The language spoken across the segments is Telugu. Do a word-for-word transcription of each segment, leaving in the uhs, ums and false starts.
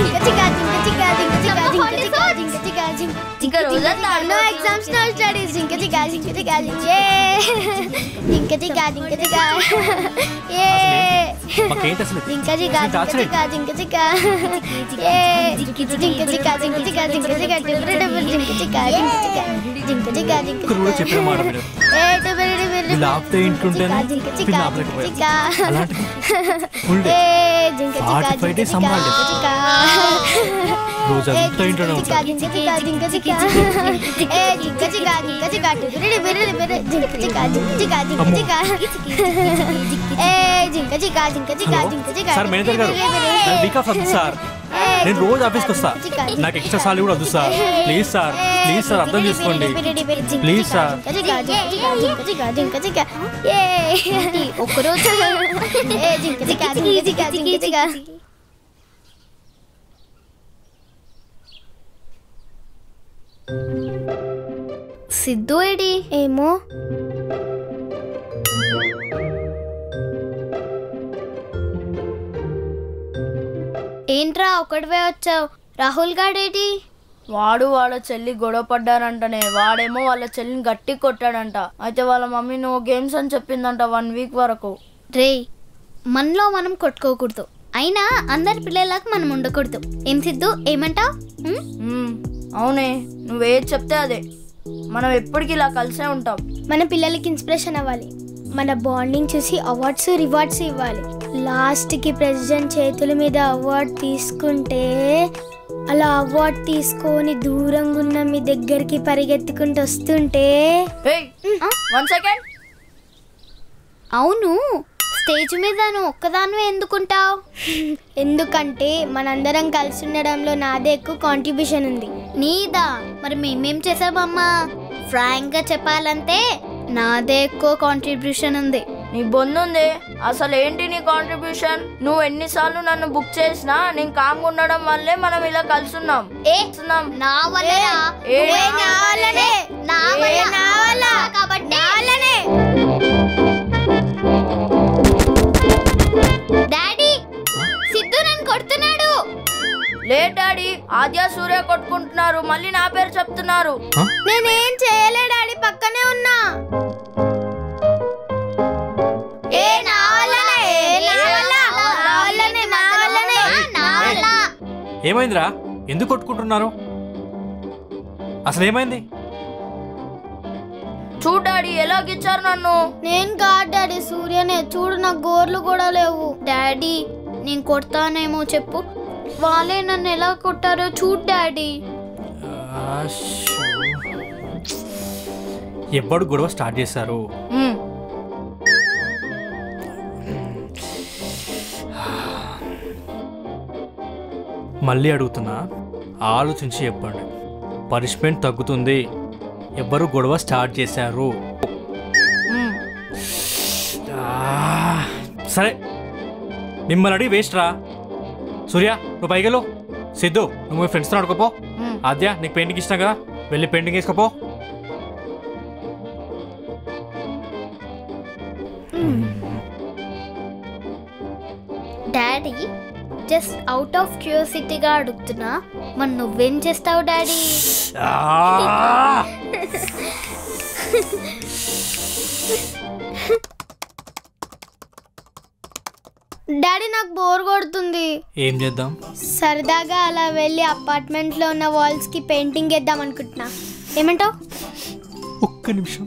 रोज आफीसा एक्स्ट्रा साल सार प्लीज सार प्लीज सार अर्थी प्लीज सार सिद्धू एडी एमो एंट्रा ओकडवे वच्चाव राहुल गाडेडी वाडु वाला चेल्ली गोडव पड्डारंटने वाडेमो वाला चेल्लिनि गट्टी कोट्टाडंट अयिते वाला मम्मी नो गेम्स अनि चेप्पिंदंट वन वीक वरकु रे मनलो मनं कोट्टुकोकूडदु अयिना अंदरि पिल्ललकु मनं उंडकूडदु एं सिद्धू एमंटाव అవునే నువ్వే చెప్తే అదే మనం ఎప్పటికీ ఇలా కలిసే ఉంటాం మన పిల్లలకి ఇన్స్పిరేషన్ అవ్వాలి మన బాండింగ్ చూసి అవార్డ్స్ రివార్డ్స్ ఇవ్వాలి లాస్ట్ కి ప్రెసిడెంట్ చేతుల మీద అవార్డ్ తీసుకుంటే అలా అవార్డ్ తీసుకొని దూరంగా ఉన్న మీ దగ్గరికి పరిగెత్తుకుంటూ వస్తుంటే ఏయ్ వన్ సెకండ్ అవును స్టేజ్ మీద నువ్వు ఒక్కదానివే ఎందుకుంటావ్ ఎందుకంటే మనందరం కలిసి ఉండడంలో నాదే ఎక్కువ కాంట్రిబ్యూషన్ ఉంది నీదా మరి మేమేం చేసామమ్మా ఫ్రాంక్ గా చెప్పాలంటే నాదే ఎక్కువ కాంట్రిబ్యూషన్ ఉంది నీ బొన్నుంది అసలు ఏంటి నీ కాంట్రిబ్యూషన్ నువ్వు ఎన్నిసార్లు నన్ను బుక్ చేసినా నేను కామ్ ఉండడం వల్లే మనం ఇలా కలిసి ఉన్నాం ఏ నా వల్లనా ఏ నా వల్లనే నా వల్ల నా వల్ల కాబట్టి నా వల్లనే డాడీ సిద్ధు నన్ను కొడుతున్నాడు లే డాడీ ఆద్య సూర్య కొట్టుకుంటున్నారు మళ్ళీ నా పేరు చెప్తున్నారు నేను ఏం చేయలే డాడీ పక్కనే ఉన్నా ఏ నావలనే ఏ నావలా నావలనే నావలనే నావలా ఏమైందిరా ఎందుకు కొట్టుకుంటున్నారు అసలు ఏమైంది చూడు డాడీ ఎలా గిచ్చారు నన్ను నేను కాదు డాడీ సూర్యనే చూడు నా గోర్లు కూడా లేవు డాడీ నేను కొడతానేమో చెప్పు వాళ్ళే నన్ను ఎలా కొట్టారో చూడు డాడీ ఎప్పుడు గొడవ స్టార్ట్ చేశారు మళ్ళీ అడుగుతున్నా ఆలోచించి చెప్పండి పనిష్మెంట్ తగ్గుతుంది ఎవ్వరు గొడవ స్టార్ట్ చేశారు సరే మిమ్మల్ని అడిగి వేస్ట్ రా సూర్య నువ్వు పైకి వెళ్ళు సిద్ధు నువ్వు మీ ఫ్రెండ్స్తో ఆడుకోపో ఆద్య నీకు పెయింటింగ్ ఇష్టం కదా వెళ్ళి పెయింటింగ్ వేసుకోపో డాడీ జస్ట్ అవుట్ ఆఫ్ క్యూరియాసిటీగా అడుగుతున్నా మరి నువ్వేం చేస్తావు డాడీ డాడీ నాకు బోర్ కొడుతుంది ఏం చేద్దాం సరదాగా అలా వెళ్ళి అపార్ట్మెంట్ లో ఉన్న వాల్స్ కి పెయింటింగ్ చేద్దాం అనుకుంటున్నా ఏమంటావ్ ఒక్క నిమిషం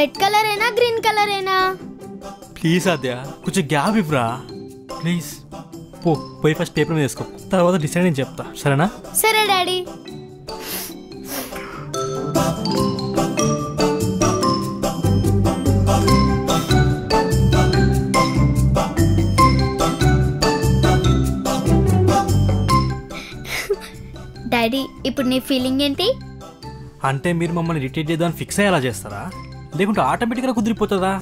రెడ్ కలర్ ఏనా గ్రీన్ కలర్ ఏనా ప్లీజ్ ఆద్య కొంచెం గ్యాప్ ఇవ్వరా ప్లీజ్ పో పోయి ఫస్ట్ పేపర్ మీద వేసుకో తర్వాత డిసైడ్ నేను చెప్తా సరేనా సరే డాడీ డాడీ ఇప్పుడు నీ ఫీలింగ్ ఏంటి అంటే మీరు మమ్మల్ని ఇరిటేట్ చేయడానికి ఫిక్స్ అయ్యేలా చేస్తారా లేకుంటే ఆటోమేటిక్గా కుదిరిపోతుందా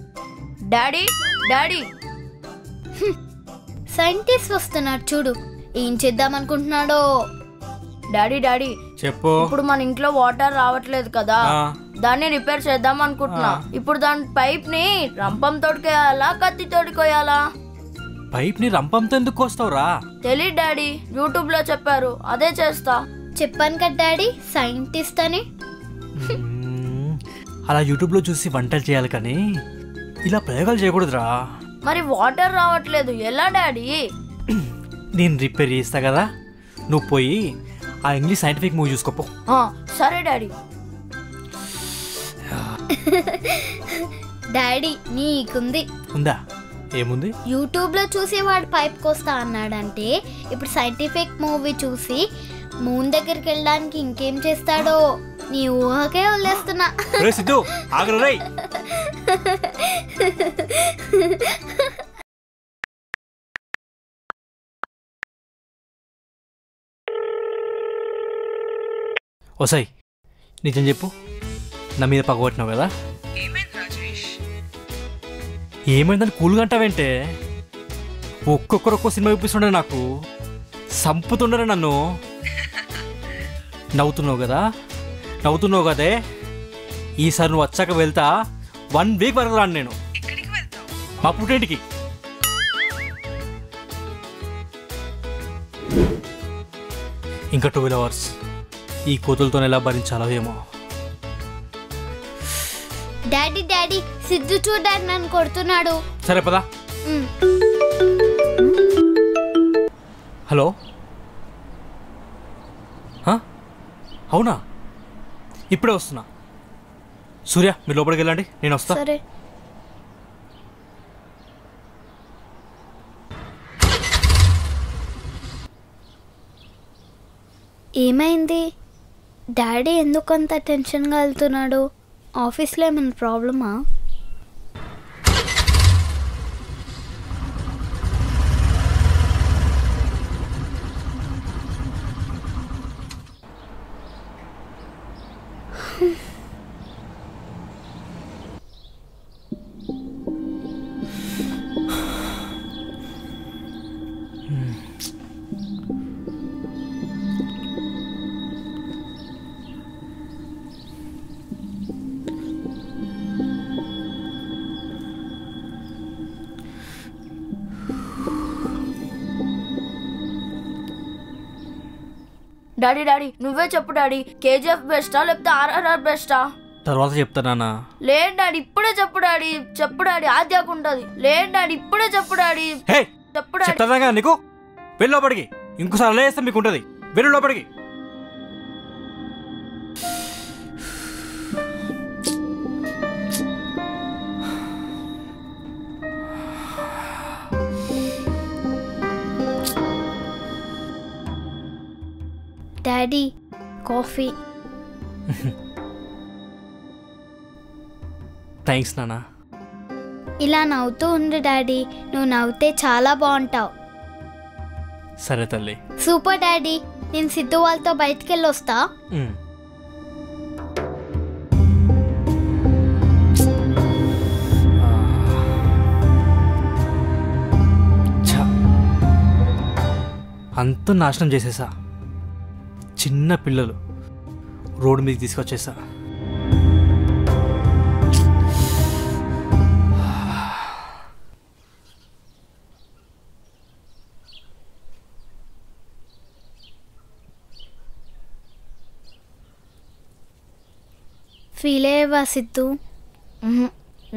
డాడీ డాడీ సైంటిస్ట్ వస్తున్నాడు చూడు ఏం చేద్దాం అనుకుంటున్నాడో డాడీ డాడీ చెప్పు ఇప్పుడు మన ఇంట్లో వాటర్ రావట్లేదు కదా దాన్ని రిపేర్ చేద్దాం అనుకుంటున్నా ఇప్పుడు దాని పైప్ ని రంపం తోడుకోయాలా కత్తి తోడుకోయాలా పైప్ ని రంపంతో ఎందుకు కోస్తావురా? తెలి డాడీ, యూట్యూబ్ లో చెప్పారు అదే చేస్తా. చెప్పాను కదా డాడీ సైంటిస్ట్ అని. అలా యూట్యూబ్ లో చూసి వంటలు చేయాలి కానీ ఇలా ప్రయోగాలు చేయకూడదురా. మరి వాటర్ రావట్లేదు ఎలా డాడీ? నేను రిపేర్ చేస్తా కదా, నువ్వు పోయి ఆ ఇంగ్లీష్ సైంటిఫిక్ మూవీ చూసుకోపో. సరే డాడీ. డాడీ నీకుంది ఉందా? ఏముంది? యూట్యూబ్ లో చూసి వాడు పైప్ కోస్తా అన్నాడంటే ఇప్పుడు సైంటిఫిక్ మూవీ చూసి మూన్ దగ్గరికి వెళ్ళడానికి ఇంకేం చేస్తాడో నీ ఊహకే వదిలేస్తున్నా. సిద్ధు ఆగరు రై. ఓసాయి నిజం చెప్పు, నా మీద పగబట్టినావు కదా? ఏమైందని కూల్గా అంటావేంటే? ఒక్కొక్కరు ఒక్కో సినిమా చూపిస్తుండే, నాకు చంపుతుండరే నన్ను. నవ్వుతున్నావు కదా నవ్వుతున్నావు కదే, ఈసారి నువ్వు వచ్చాక వెళ్తా. వన్ వీక్ వరకు రాను నేను మా పుట్టింటికి. ఇంకా ట్వెల్వ్ అవర్స్ ఈ కోతులతో ఎలా భరించాలో ఏమో. డాడీ డాడీ సిద్ధు చూడడానికి నన్ను కొడుతున్నాడు. సరే పదా. హలో అవునా, ఇప్పుడే వస్తున్నా. సూర్య మీరు లోపలికి వెళ్ళండి, నేను వస్తా. సరే. ఏమైంది డాడీ? ఎందుకు అంత టెన్షన్గా వెళ్తున్నాడు? ఆఫీస్లో ఏమైనా ప్రాబ్లమా? డాడీ డాడీ నువ్వే చెప్పు డాడీ, కేజీఎఫ్ బెస్టా లేకపోతే ఆర్ఆర్ఆర్ బెస్టా? తర్వాత చెప్తానా? లేదు డాడీ ఇప్పుడే చెప్పు డాడీ. చెప్పు డాడీ ఆద్యాకు ఉంటది. లేదు డాడీ ఇప్పుడే చెప్పు డాడీ. చెప్పు డాడీ. నీకు వెళ్ళి లోపడికి, ఇంకోసారి అలా చేస్తే మీకు ఉంటది. వెళ్ళి లోపడికి. Daddy coffee. థ్యాంక్స్ నానా. ఇలా నవ్వుతూ ఉండు డాడీ, నువ్వు నవ్వుతే చాలా బాగుంటావు. సరే తల్లి. సూపర్ డాడీ, నేను సిద్ధు వాళ్ళతో బయటికి వెళ్ళి వస్తా. అంత నాశనం చేసేసా, చిన్న పిల్లలు రోడ్డు మీదకి తీసుకొచ్చేసా. ఫీల్ అయ్యేవా సిద్ధు?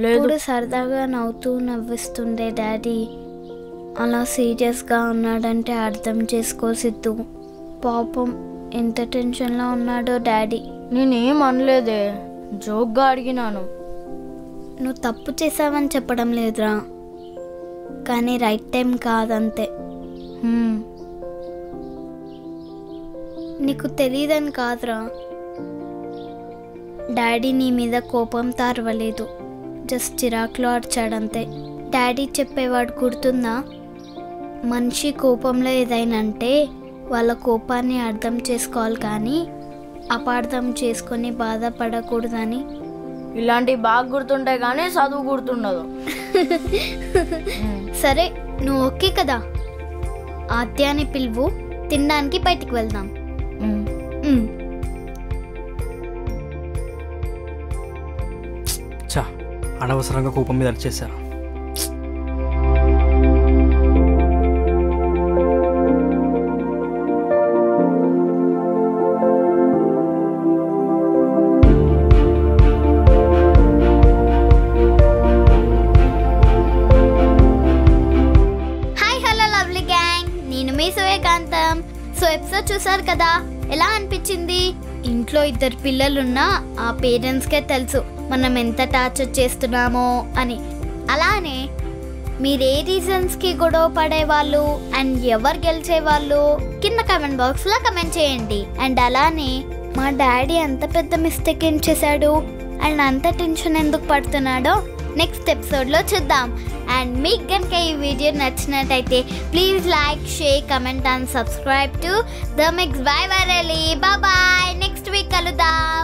లేదు. సరదాగా నవ్వుతూ నవ్విస్తుండే డాడీ, అలా సీరియస్గా ఉన్నాడంటే అర్థం చేసుకో సిద్ధు. పాపం ఎంత టెన్షన్లో ఉన్నాడో డాడీ. నేనేం అనలేదే, జోక్గా అడిగినాను. నువ్వు తప్పు చేసావని చెప్పడం లేదురా, కానీ రైట్ టైం కాదంతే. నీకు తెలియదని కాదురా, డాడీ నీ మీద కోపంతో అరవలేదు, జస్ట్ చిరాకులో అరిచాడంతే. డాడీ చెప్పేవాడు గుర్తుందా, మనిషి కోపంలో ఏదైనా అంటే వాళ్ళ కోపాన్ని అర్థం చేసుకోవాలి కానీ అపార్థం చేసుకొని బాధపడకూడదని. ఇలాంటివి బాగా గుర్తుంటాయి కానీ చదువు గుర్తుండదు. సరే నువ్వు ఓకే కదా, ఆత్యాన్ని పిలువు, తినడానికి బయటికి వెళ్దాం. అనవసరంగా కోపం మీద అరిచేశాను. వేసవేకాంతం. సో ఎపిసోడ్ చూసారు కదా, ఎలా అనిపించింది? ఇంట్లో ఇద్దరు పిల్లలున్నా ఆ పేరెంట్స్కే తెలుసు మనం ఎంత టార్చర్ చేస్తున్నామో అని. అలానే మీరు ఏ రీజన్స్కి గొడవ పడేవాళ్ళు అండ్ ఎవరు గెలిచేవాళ్ళు కింద కమెంట్ బాక్స్లో కమెంట్ చేయండి. అండ్ అలానే మా డాడీ అంత పెద్ద మిస్టేక్ ఏం చేశాడు అండ్ అంత టెన్షన్ ఎందుకు పడుతున్నాడో నెక్స్ట్ ఎపిసోడ్లో చూద్దాం. అండ్ మీకు కనుక ఈ వీడియో నచ్చినట్టయితే please like, share, comment and subscribe to the mix by virally. Bye, next week కలుద్దాం.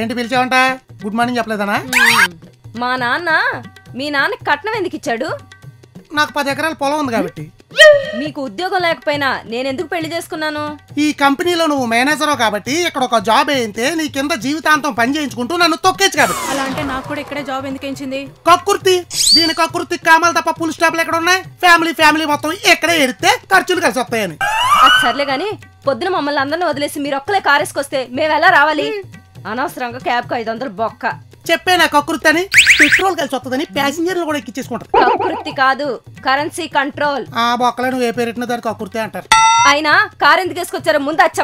ఏంటి పిలిచావంట? Good morning చెప్పలేదనా? మా నాన్న మీ నాన్న కట్నం ఎందుకు ఇచ్చాడు? నాకు పది ఎకరాల పొలం ఉంది కాబట్టి. మీకు ఉద్యోగం లేకపోయినా నేను ఎందుకు పెళ్లి చేసుకున్నాను? ఈ కంపెనీలో నువ్వు మేనేజర్ కాబట్టి ఇక్కడ ఒక జాబ్ అయితే నీ కింద జీవితాంతం పని చేయించుకుంటూ నన్ను తొక్కేచ్చు కాబట్టి. అలా అంటే నాకు కూడా ఇక్కడే జాబ్ ఎందుకు ఎంచింది? కక్కుర్తి దీని కక్కుర్తి కామాలు తప్ప పుల్ స్టాప్లు ఎక్కడ ఉన్నాయి? ఫ్యామిలీ ఫ్యామిలీ మొత్తం ఎక్కడే ఎడితే ఖర్చులు కలిసి వస్తాయని. సర్లే గాని పొద్దున మమ్మల్ని అందరిని వదిలేసి మీరు ఒక్కలే కారేసుకొస్తే మేము ఎలా రావాలి? అనవసరంగా క్యాబ్ కు ఐదు వందలు బొక్క. చెప్పే నా కకృతి అని పెట్రోల్ కలిసి వస్తుందని ప్యాసింజర్లు కూడా ఎక్కించేసుకుంటారు. కకృతి కాదు, కరెన్సీ కంట్రోల్. ఆ బొక్కలను ఏ పేరు దానికి కకృతి అంటారు. అయినా కారు ఎందుకు తీసుకొచ్చారో ముందు అది చెప్పండి.